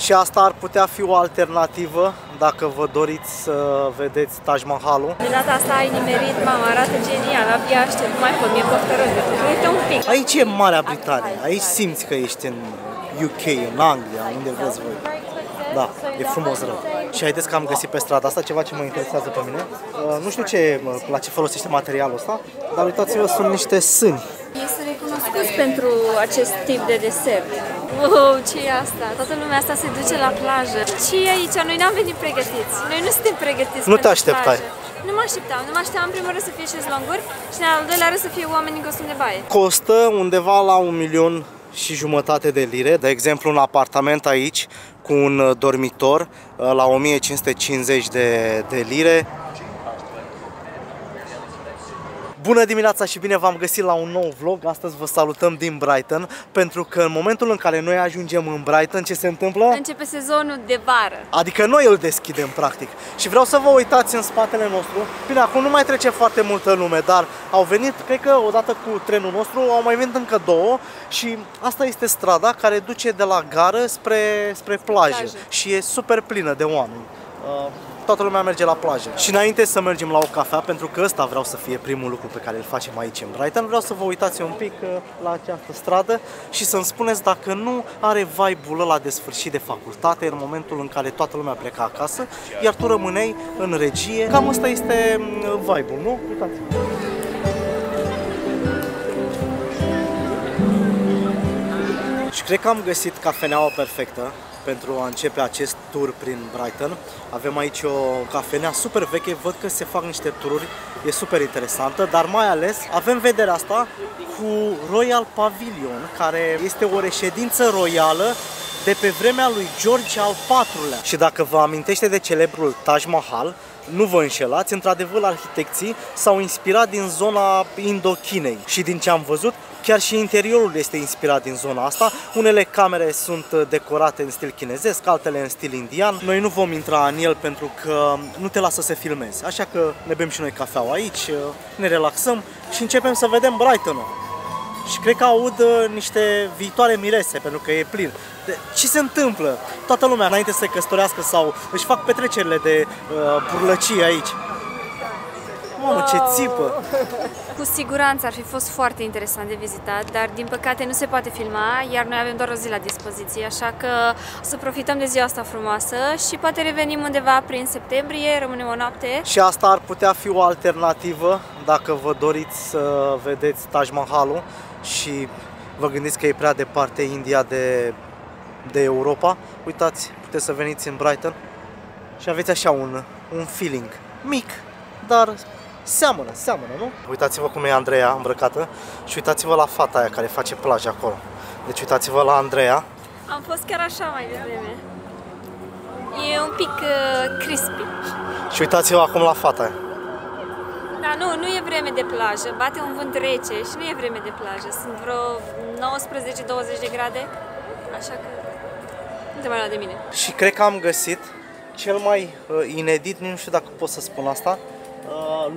Și asta ar putea fi o alternativă dacă vă doriți să vedeți Taj Mahalul. De data asta ai nimerit, mama, arată genial, abia aștept, nu mai pot, mi-e poftă rău de tot. Uite un pic. Aici e Marea Britanie, aici simți că ești în UK, în Anglia, unde vreți voi. Da, e frumos rău. Și haideți că am găsit pe strada asta ceva ce mă interesează pe mine. Nu știu la ce folosește materialul ăsta, dar uitați-vă, sunt niște sâni. Ei sunt recunoscuți pentru acest tip de desert. Wow, ce e asta? Toată lumea asta se duce la plajă. Ce e aici? Noi n-am venit pregătiți. Noi nu suntem pregătiți. Nu te așteptai. Nu mă așteptam. Nu mă așteptam, în primul rând, să fie șezlonguri și în al doilea rând să fie oameni în costum de baie. Costă undeva la 1,5 milioane de lire. De exemplu, un apartament aici cu un dormitor la 1550 de lire. Bună dimineața și bine v-am găsit la un nou vlog. Astăzi vă salutăm din Brighton, pentru că în momentul în care noi ajungem în Brighton, ce se întâmplă? Începe sezonul de vară. Adică noi îl deschidem, practic. Și vreau să vă uitați în spatele nostru. Bine, acum nu mai trece foarte multă lume, dar au venit, cred că odată cu trenul nostru, au mai venit încă două. Și asta este strada care duce de la gară spre plajă. Și e super plină de oameni. Toată lumea merge la plajă. Și înainte să mergem la o cafea, pentru că ăsta vreau să fie primul lucru pe care îl facem aici în Brighton, vreau să vă uitați un pic la această stradă și să-mi spuneți dacă nu are vibe-ul ăla de sfârșit de facultate, în momentul în care toată lumea pleca acasă, iar tu rămâneai în regie. Cam ăsta este vibe-ul, nu? Uitați! Și cred că am găsit cafeneaua perfectă pentru a începe acest tur prin Brighton. Avem aici o cafenea super veche, văd că se fac niște tururi, e super interesantă, dar mai ales avem vederea asta cu Royal Pavilion, care este o reședință royală de pe vremea lui George al IV-lea. Și dacă vă amintește de celebrul Taj Mahal, nu vă înșelați, într-adevăr arhitecții s-au inspirat din zona Indochinei și din ce am văzut, chiar și interiorul este inspirat din zona asta. Unele camere sunt decorate în stil chinezesc, altele în stil indian. Noi nu vom intra în el pentru că nu te lasă să filmezi, așa că ne bem și noi cafeaua aici, ne relaxăm și începem să vedem Brighton-ul. Și cred că aud niște viitoare mirese, pentru că e plin. Ce se întâmplă? Toată lumea înainte să se căsătorească sau își fac petrecerile de burlăcie aici. Mamă, wow, ce țipă! Cu siguranță ar fi fost foarte interesant de vizitat, dar din păcate nu se poate filma, iar noi avem doar o zi la dispoziție, așa că o să profităm de ziua asta frumoasă și poate revenim undeva prin septembrie, rămânem o noapte. Și asta ar putea fi o alternativă dacă vă doriți să vedeți Taj Mahalul și vă gândiți că e prea departe India de Europa. Uitați, puteți să veniți în Brighton și aveți așa un feeling mic, dar seamănă, nu? Uitați-vă cum e Andreea îmbrăcată și uitați-vă la fata aia care face plajă acolo. Deci uitați-vă la Andreea. Am fost chiar așa mai devreme. E un pic crispy. Și uitați-vă acum la fata aia. Da, nu e vreme de plajă, bate un vânt rece și nu e vreme de plajă. Sunt vreo 19-20 de grade, așa că nu te mai lua de mine. Și cred că am găsit cel mai inedit, nu știu dacă pot să spun asta,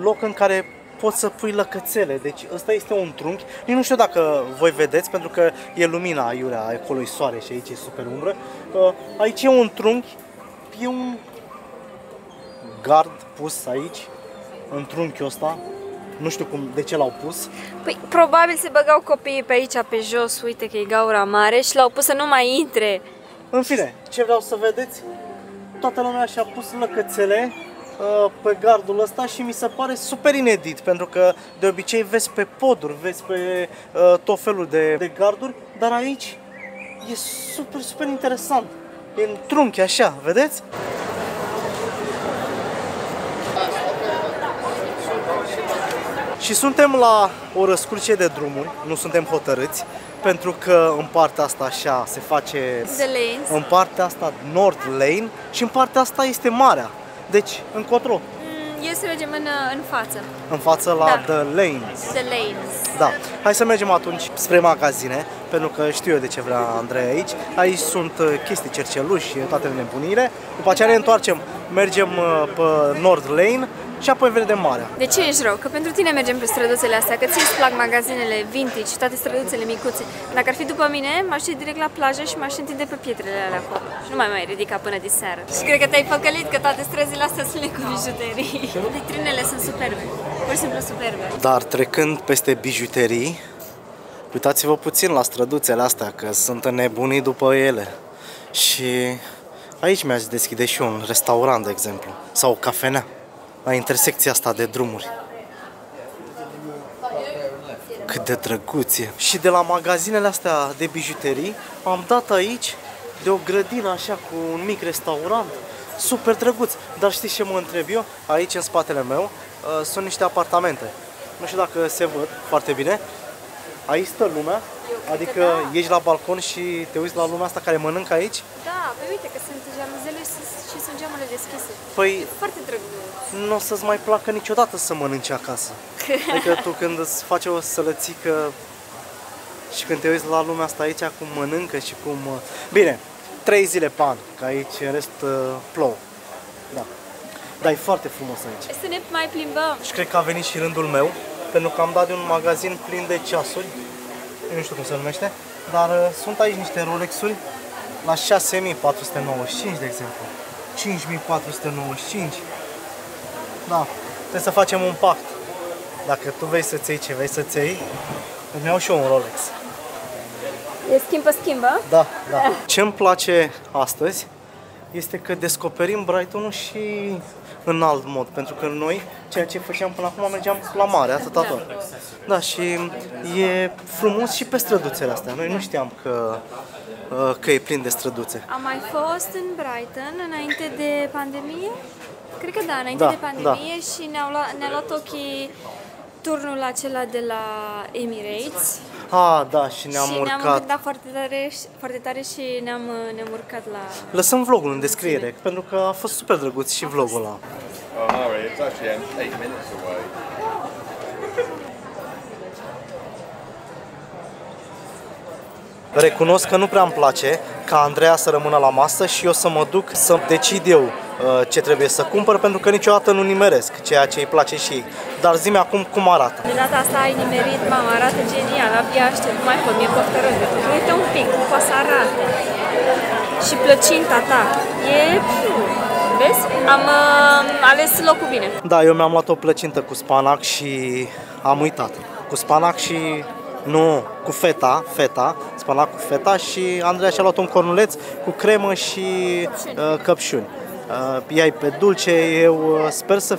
loc în care poți să pui lăcățele. Deci ăsta este un trunchi. Eu nu știu dacă voi vedeți, pentru că e lumina aiurea, acolo e soare și aici e super umbră. Aici e un trunchi, e un gard pus aici, în trunchiul ăsta. Nu știu de ce l-au pus. Păi, probabil se băgau copiii pe aici, pe jos, uite că e gaura mare și l-au pus să nu mai intre. În fine, ce vreau să vedeți? Toată lumea și-a pus lăcățele pe gardul ăsta și mi se pare super inedit, pentru că de obicei vezi pe poduri, vezi pe tot felul de garduri, dar aici e super interesant. E în trunchi așa, vedeți? Și suntem la o răscurce de drumuri, nu suntem hotărâți, pentru că în partea asta așa se face The Lanes, în partea asta North Lane și în partea asta este marea. Deci, încotro. Eu să mergem în față. În față la The Lanes. The Lanes. Da. Hai să mergem atunci spre magazine, pentru că știu eu de ce vrea Andrei aici. Aici sunt chestii, cerceluși, toate nebunile. După aceea ne întoarcem, mergem pe North Lane și apoi vede marea. De ce ești rău? Că pentru tine mergem pe străduțele astea, că ție îți plac magazinele vintage, toate străduțele micuțe. Dacă ar fi după mine, m-aș duce direct la plajă și m-aș întinde pe pietrele alea acolo. Și nu mai ridica până diseară. Și cred că te-ai păcălit că toate străzile astea sunt cu bijuterii. Vitrinele sunt superbe, pur și simplu superbe. Dar trecând peste bijuterii, uitați-vă puțin la străduțele astea, că sunt nebunii după ele. Și aici mi-aș deschide și eu un restaurant, de exemplu, sau o cafenea, la intersecția asta de drumuri. Cât de drăguție! Și de la magazinele astea de bijuterii am dat aici de o grădină așa cu un mic restaurant, super drăguț. Dar știți ce mă întreb eu? Aici, în spatele meu, sunt niște apartamente. Nu știu dacă se văd foarte bine. Aici stă lumea, adică da, ieși la balcon și te uiți la lumea asta care mănâncă aici? Da, păi uite că sunt jaluzele și sunt geamurile deschise. Păi, e foarte drăguț. Nu o să-ți mai placă niciodată să mănânci acasă. Adică tu când îți faci o sălățică și când te uiți la lumea asta aici, cum mănâncă și cum... Bine, 3 zile pan, că aici în rest plouă. Da. Dar e foarte frumos aici. Să ne mai plimbăm. Și cred că a venit și rândul meu. Pentru că am dat de un magazin plin de ceasuri, nu știu cum se numește, dar sunt aici niște Rolex-uri la 6495, de exemplu, 5495. Da, trebuie să facem un pact. Dacă tu vei să-ți iei ce vei să-ți iei, îmi iau și eu un Rolex. E schimbă? Da, da. Ce-mi place astăzi este că descoperim Brighton-ul și în alt mod, pentru că noi, ceea ce făceam până acum, mergeam la mare, atâta tot. Da, și e frumos și pe străduțele astea. Noi nu știam că e plin de străduțe. Am mai fost în Brighton înainte de pandemie? Cred că da, înainte de pandemie, da. Și ne-a luat ochii turnul acela de la Emirates. Ah, da, și ne-am urcat. Ne-am gândit foarte tare, foarte tare și ne-am urcat la... Lăsăm vlogul în descriere, pentru că a fost super drăguț și vlogul ăla. Recunosc că nu prea îmi place ca Andreea să rămână la masă și eu să mă duc să decid eu ce trebuie să cumpăr, pentru că niciodată nu nimeresc ceea ce îi place și ei. Dar zi-mi acum cum arată. De data asta ai nimerit, mama, arată genial, abia aștept, mai pot, mi-e poftă rău. Uite un pic cum poate să arate. Și plăcinta ta e... Vezi? Am ales locul bine. Da, eu mi-am luat o plăcintă cu spanac și am uitat. Cu spanac și... Nu, cu feta, spanac cu feta, și Andreea și-a luat un cornuleț cu cremă și căpșuni. Ia-i pe dulce, eu sper să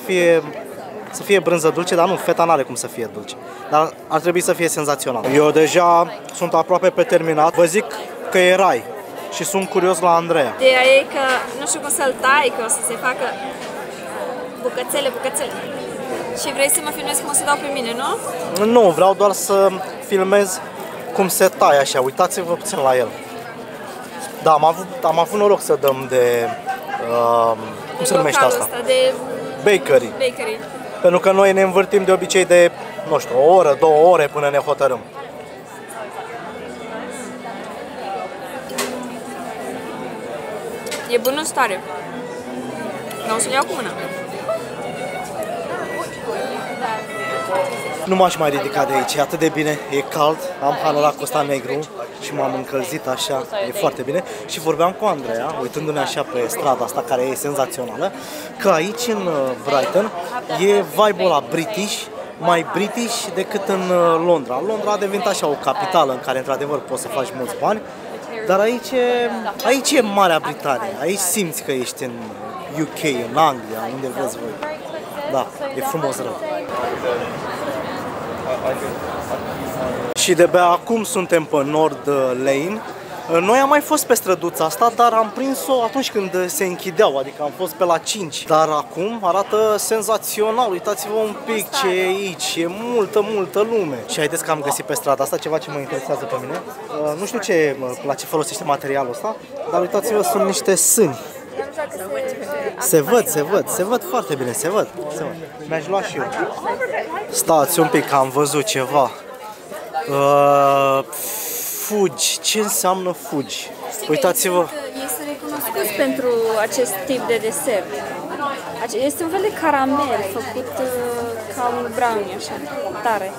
fie brânză dulce, dar nu, feta n-are cum să fie dulce. Dar ar trebui să fie senzațional. Eu deja sunt aproape pe terminat, vă zic că e rai și sunt curios la Andreea. Ideea e că nu știu cum să-l tai, că o să se facă bucățele. Și vrei să mă filmezi cum o să dau pe mine, nu? Nu, vreau doar să filmez cum se taie așa, uitați-vă puțin la el. Da, am avut noroc să dăm de... cum se numește asta? De bakery. Pentru că noi ne învârtim de obicei de, nu știu, o oră, 2 ore până ne hotărâm. E bună stare. Dar o să-l iau cu mâna. Nu m-aș mai ridica de aici, e atât de bine, e cald, am hanuracul ăsta negru și m-am încălzit așa, e foarte bine. Și vorbeam cu Andreea, uitându-ne așa pe strada asta care e senzațională, că aici în Brighton e vibe-ul ăla british, mai british decât în Londra. Londra a devenit așa o capitală în care într-adevăr poți să faci mulți bani, dar aici e Marea Britanie, aici simți că ești în UK, în Anglia, unde vreți voi. Da, e frumos rău. Și de-abia acum suntem pe North Lane. Noi am mai fost pe străduța asta, dar am prins-o atunci când se închideau, adică am fost pe la 5. Dar acum arată senzațional, uitați-vă un pic ce e aici, e multă lume. Și haideți că am găsit pe strada asta ceva ce mă interesează pe mine. Nu știu la ce folosește materialul ăsta, dar uitați-vă, sunt niște sâni. Se văd foarte bine, se văd. Mi-aș lua și eu. Stați un pic, am văzut ceva. Fugi, ce înseamnă fugi? Uitați-vă. Ei sunt recunoscuți pentru acest tip de desert. Este un fel de caramel făcut ca un brownie, așa, tare.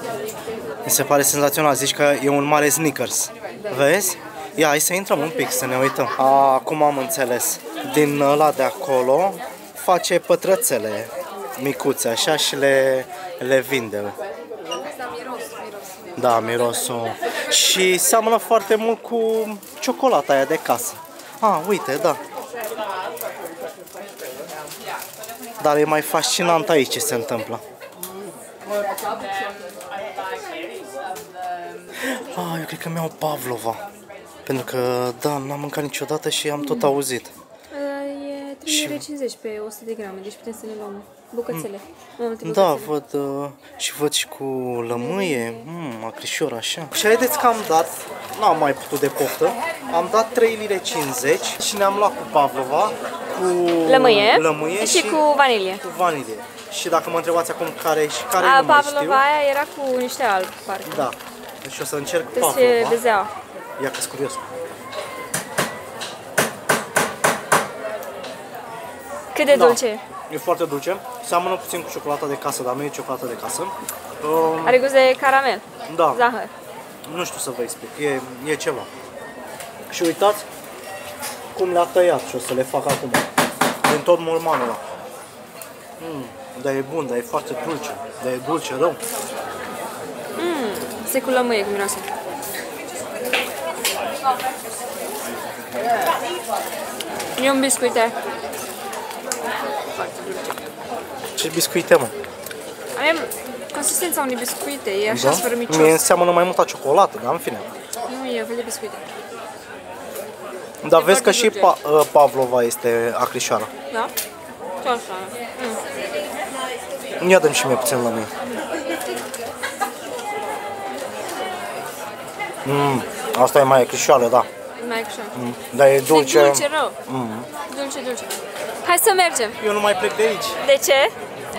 Mi se pare senzațional, zici că e un mare Snickers. Da. Vezi? Ia, hai să intrăm un pic, să ne uităm. Acum am înțeles. Din ăla de acolo face pătrățele micuțe, așa, și le vinde. Da, mirosul. Și seamănă foarte mult cu ciocolata aia de casă. Uite, da. Dar e mai fascinant aici ce se întâmplă. Eu cred că mi-au Pavlova. Pentru că, da, n-am mâncat niciodată și am tot auzit. E 3,50 pe 100 de grame, deci putem să le luăm bucățele. Da, văd și văd și cu lămâie, acrișor, așa. Și haideți că am dat, n-am mai putut de poftă, am dat 3,50 și ne-am luat cu Pavlova, cu lămâie și cu vanilie. Și dacă mă întrebați acum care nu mai știu. Pavlova aia era cu niște alb, parcă. Da, deci o să încerc Pavlova. Ia că-s curios. Cât de dulce? E foarte dulce. Seamănă puțin cu ciocolata de casă, dar nu e ciocolata de casă. Are gust de caramel. Da. Zahăr. Nu știu să vă explic. E ceva. Și uitați cum le-a tăiat și o să le fac acum. Din tot mormanul ăla. Dar e bun, dar e foarte dulce. Dar e dulce rău. Se cu lămâie cu miroase. E un biscuite. Ce biscuite, mă? Are consistența unui biscuite, e așa sfărmicios. Mie înseamănă mai mult la ciocolată, dar în fine. Nu, e un fel de biscuite. Dar vezi că și Pavlova este acrișoară. Da? Ce așa? Ia dăm și mie puțin la mine. Asta e mai acrișoară, da. Dar e dulce. E dulce rău. Dulce. Hai să mergem. Eu nu mai plec de aici. De ce?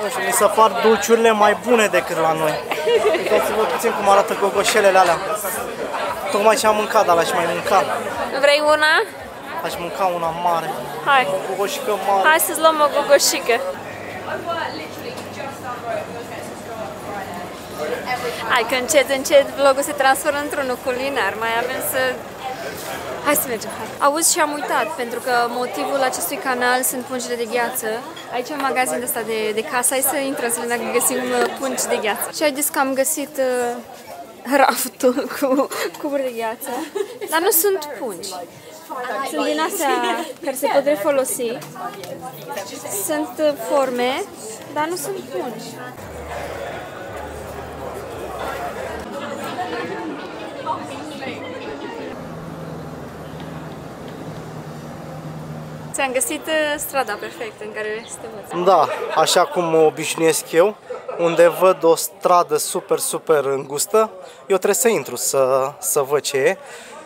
Nu știu, mi se par dulciurile mai bune decât la noi. Uitați-vă puțin cum arată gogoșelele alea. Tocmai ce am mâncat, dar l-aș mai mânca. Vrei una? Aș mânca una mare. Hai. O gogoșică mare. Hai să-ți luăm o gogoșică. Hai că încet, încet vlogul se transformă într-unul culinar. Mai avem să... Hai să mergem, hai! Auzi, și am uitat, pentru că motivul acestui canal sunt pungile de gheață. Aici e un magazin de asta de casă, hai să intrăm să vedem dacă găsim pungi de gheață. Și haideți că am găsit raftul cu cuburi de gheață, dar nu sunt pungi. Sunt din astea care se pot refolosi. Sunt forme, dar nu sunt pungi. Ți-am găsit strada perfectă în care suntem. Da, așa cum mă obișnuiesc eu, unde văd o stradă super îngustă, eu trebuie să intru să văd ce e.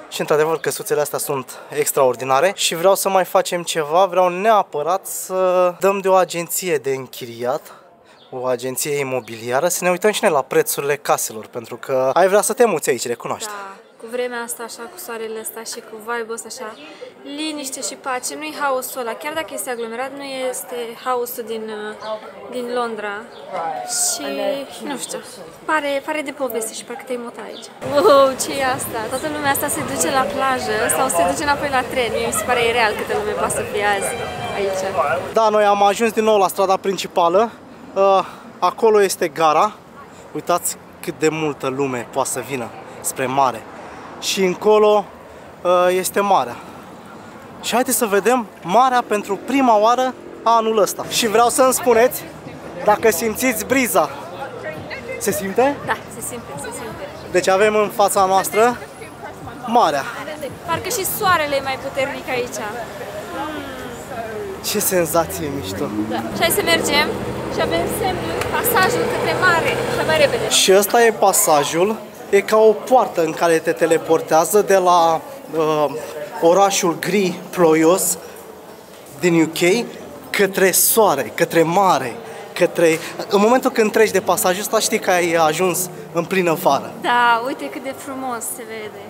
Și într-adevăr căsuțele astea sunt extraordinare și vreau să mai facem ceva, vreau neapărat să dăm de o agenție de închiriat, o agenție imobiliară, să ne uităm și noi la prețurile caselor, pentru că ai vrea să te muți aici, recunoaște. Da. Cu vremea asta, așa, cu soarele ăsta și cu vibe-ul ăsta, așa, liniște și pace, nu-i haosul ăla, chiar dacă este aglomerat, nu este haosul din Londra și, nu știu, pare de poveste și parcă te-ai mutat aici. Wow, ce-i asta? Toată lumea asta se duce la plajă sau se duce înapoi la tren, mi se pare ireal câtă lume poate să fie azi aici. Da, noi am ajuns din nou la strada principală, acolo este gara, uitați cât de multă lume poate să vină spre mare. Și încolo este marea. Și haideți să vedem marea pentru prima oară anul ăsta. Și vreau să-mi spuneți dacă simțiți briza. Se simte? Da, se simte. Deci avem în fața noastră marea. Parcă și soarele e mai puternic aici. Ce senzație mișto! Da. Și hai să mergem și avem semnul, pasajul către mare. Și mai repede. Și ăsta e pasajul. E ca o poartă în care te teleportează de la orașul gri, ploios din UK către soare, către mare, către... În momentul când treci de pasajul ăsta știi că ai ajuns în plină vară. Da, uite cât de frumos se vede.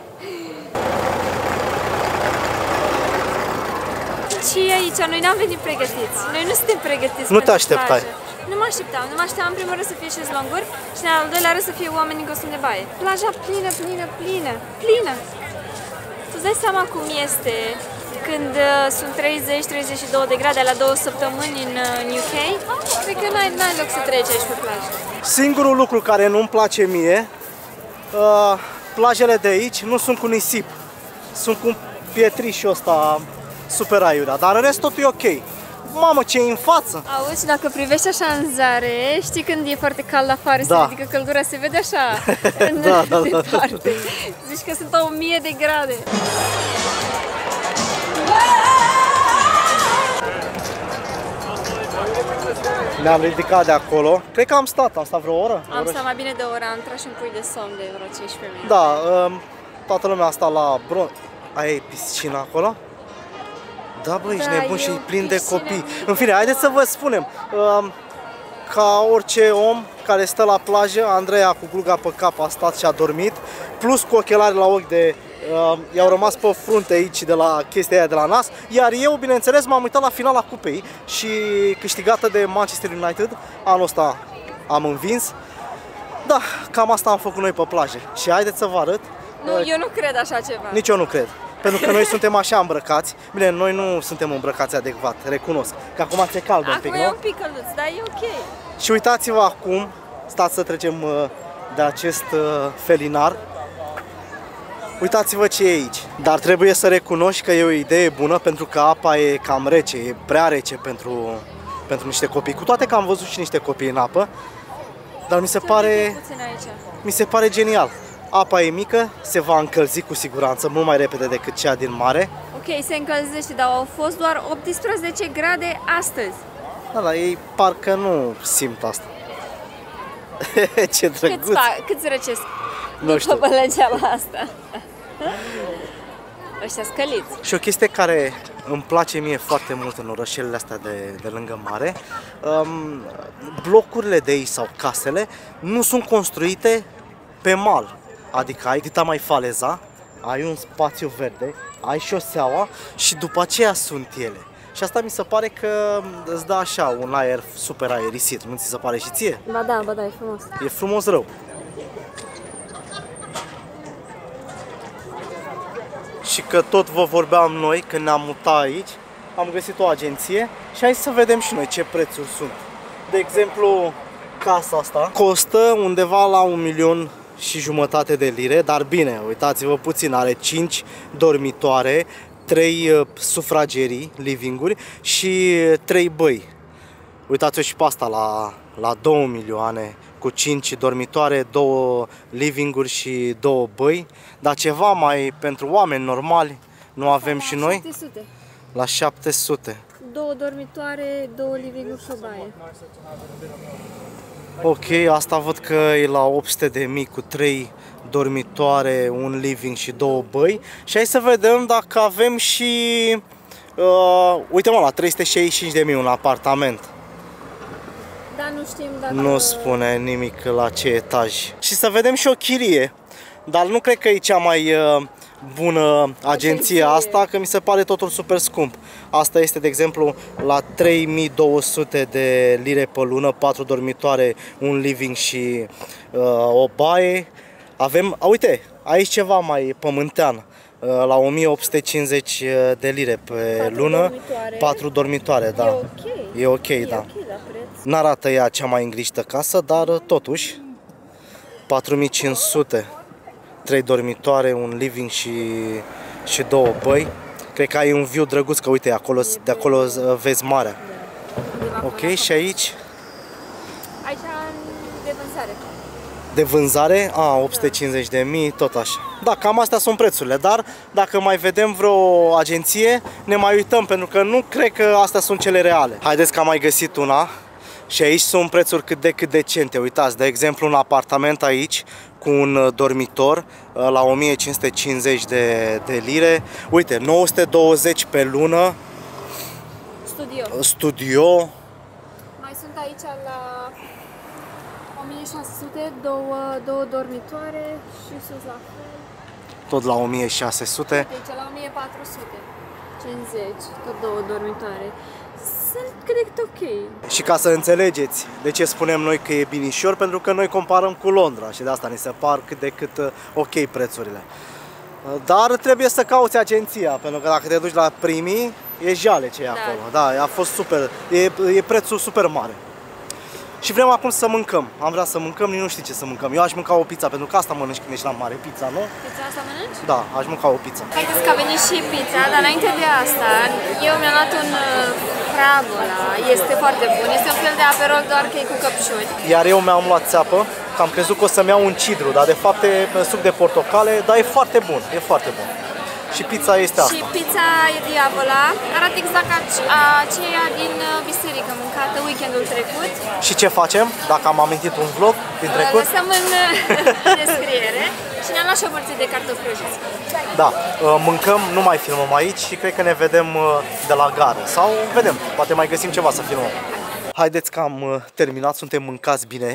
și aici, noi n-am venit pregătiți. Noi nu suntem pregătiți. Nu te așteptai. Nu mă așteptam. Nu mă așteptam în primul rând să fie șezlonguri și în al doilea rând să fie oameni în costum de baie. Plaja plină, plină, plină, plină. Tu-ți dai seama cum este când sunt 30-32 de grade la 2 săptămâni în UK? Cred că n-ai loc să treci aici pe plajă. Singurul lucru care nu-mi place mie, plajele de aici nu sunt cu nisip. Sunt cu pietrișul ăsta super aiurea, dar în rest totul e ok. Mamă, ce e în față! Auzi, dacă privești așa în zare, știi când e foarte cald afară, da, se ridică căldura, se vede așa în departe. Zici că sunt 1000 de grade. Ne-am ridicat de acolo. Cred că am stat vreo oră. Am stat mai bine de o oră, am intrat și un pui de somn de vreo 15 minute. Da, toată lumea a stat la bronz. Aia e piscina acolo? Da, băi, ești nebun și plin de copii. În fine, haideți să vă spunem, ca orice om care stă la plajă, Andreea cu gluga pe cap a stat și a dormit, plus cu ochelari la ochi de... i-au rămas pe frunte aici de la chestia aia de la nas, iar eu, bineînțeles, m-am uitat la finala cupei și câștigată de Manchester United, anul ăsta am învins. Da, cam asta am făcut noi pe plajă și haideți să vă arăt. Nu, eu nu cred așa ceva. Nici eu nu cred. Pentru că noi suntem așa îmbrăcați. Bine, noi nu suntem îmbrăcați adecvat, recunosc. Că acum se caldă un pic, nu? Acum e un pic călduț, dar e ok. Și uitați-vă acum, stați să trecem de acest felinar. Uitați-vă ce e aici. Dar trebuie să recunoști că e o idee bună, pentru că apa e cam rece, e prea rece pentru niște copii. Cu toate că am văzut și niște copii în apă, dar mi se pare genial. Apa e mică, se va încălzi cu siguranță, mult mai repede decât cea din mare. Ok, se încălzește, dar au fost doar 18 grade astăzi. Da, dar ei parcă nu simt asta. Ce drăguț! Câți răcesc? Nu știu. După bălăgeala asta. Ăștia scăliți. Și o chestie care îmi place mie foarte mult în orășelele astea de lângă mare, blocurile de aici sau casele nu sunt construite pe mal. Adică ai dita mai faleza, ai un spațiu verde, ai șoseaua și după aceea sunt ele. Și asta mi se pare că îți dă așa un aer super aerisit, nu ți se pare și ție? Ba da, ba da, e frumos. E frumos rău. Și că tot vă vorbeam noi când ne-am mutat aici, am găsit o agenție și hai să vedem și noi ce prețuri sunt. De exemplu, casa asta costă undeva la 1,5 milioane de lire, dar bine, uitați-vă puțin, are 5 dormitoare, 3 sufragerii, livinguri și 3 băi. Uitați-vă și pe asta la 2 milioane, cu 5 dormitoare, 2 livinguri și 2 băi, dar ceva mai pentru oameni normali, nu avem și noi? 700. La 700. 2 dormitoare, 2 livinguri și o baie. Ok, asta văd că e la 800.000 cu 3 dormitoare, 1 living și 2 băi. Și hai să vedem dacă avem și... uite mă, la 365.000 un apartament. Dar nu știm dacă... Nu spune nimic la ce etaj. Și să vedem și o chirie. Dar nu cred că e cea mai bună agenția asta, că mi se pare totul super scump. Asta este, de exemplu, la 3200 de lire pe lună, 4 dormitoare, un living și o baie. Avem, uite, aici ceva mai pământean, la 1850 de lire pe lună, 4 dormitoare, da. E ok, e da. Okay, da, n-arată ea cea mai îngrijită casă, dar totuși 4500. 3 dormitoare, un living și 2 băi. Cred că ai un view drăguț, că uite, acolo, de acolo vezi marea. Da. Ok, și aici? Aici de vânzare. De vânzare? A, 850.000, tot așa. Da, cam astea sunt prețurile, dar dacă mai vedem vreo agenție, ne mai uităm, pentru că nu cred că astea sunt cele reale. Haideți că am mai găsit una. Și aici sunt prețuri cât de cât decente. Uitați, de exemplu, un apartament aici cu un dormitor la 1550 de lire. Uite, 920 pe lună. Studio. Mai sunt aici la 1600, 2 dormitoare și sus la fel. Tot la 1600. Uite, aici la 1400. tot două dormitoare. Sunt cât de cât ok. Și ca să înțelegeți de ce spunem noi că e binișor, pentru că noi comparăm cu Londra și de asta ne se par cât de cât ok prețurile. Dar trebuie să cauți agenția, pentru că dacă te duci la primii, e jale ce e acolo. Da, a fost super, e prețul super mare. Și vrem acum să mâncăm. Am vrea să mâncăm, nu știu ce să mâncăm. Eu aș mânca o pizza, pentru că asta mănânci când ești la mare, pizza, nu? Pizza asta mănânci? Da, aș mânca o pizza. Haideți că a venit și pizza, dar înainte de asta, eu mi-am luat un Dragula. Este foarte bun, este un fel de aperol, doar că e cu căpșuni. Iar eu mi-am luat țeapă, că am crezut că o să-mi iau un cidru, dar de fapt e suc de portocale, dar e foarte bun, e foarte bun. Și pizza este asta. Și pizza e diavola, arată exact ca aceea din biserică mâncată weekendul trecut. Și ce facem? Dacă am amintit un vlog din trecut? Lăsăm în descriere. Și ne-am luat și o porție de cartofi prăjiți. Da, mâncăm, nu mai filmăm aici și cred că ne vedem de la gară. Sau vedem, poate mai găsim ceva să filmăm. Haideți că am terminat, suntem mâncați bine.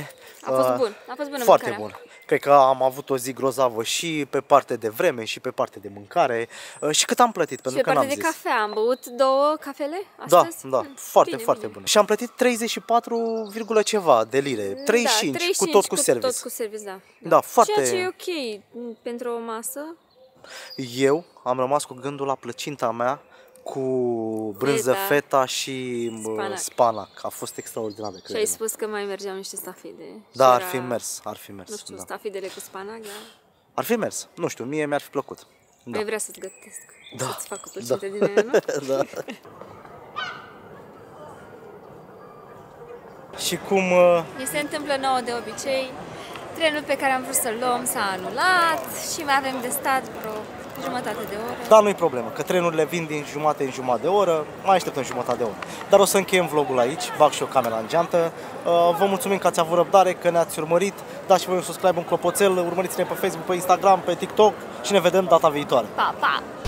A fost bun, a fost bună foarte mâncarea. Bun. Cred că am avut o zi grozavă și pe parte de vreme, și pe parte de mâncare. Și cât am plătit, pentru că n-am zis. Și pe partea de cafea, am băut 2 cafele astăzi? Da, da, foarte, bine, foarte bun. Și am plătit 34, ceva de lire, 35, da, 35 cu tot cu service. Tot cu service, da. Da, foarte... Ceea ce e ok pentru o masă. Eu am rămas cu gândul la plăcinta mea cu brânză, feta și spanac. A fost extraordinar de crezut. Și ai spus că mai mergeau niște stafide. Da, era... ar fi mers, ar fi mers. Nu știu, da. Stafidele cu spanac, da? Ar fi mers, nu știu, mie mi-ar fi plăcut. Da. Ai vrea să-ți gătesc, da. Să-ți fac o plăcinte, da, din ea, nu? Da. Și cum... Mi se întâmplă nouă de obicei, trenul pe care am vrut să-l luăm s-a anulat și mai avem de stat vreo jumătate de oră. Dar nu-i problemă, că trenurile vin din jumate în jumătate de oră, mai așteptăm jumătate de oră. Dar o să încheiem vlogul aici, bag și o camera în geantă. Vă mulțumim că ați avut răbdare, că ne-ați urmărit. Dați și voi un subscribe, un clopoțel, urmăriți-ne pe Facebook, pe Instagram, pe TikTok și ne vedem data viitoare. Pa, pa!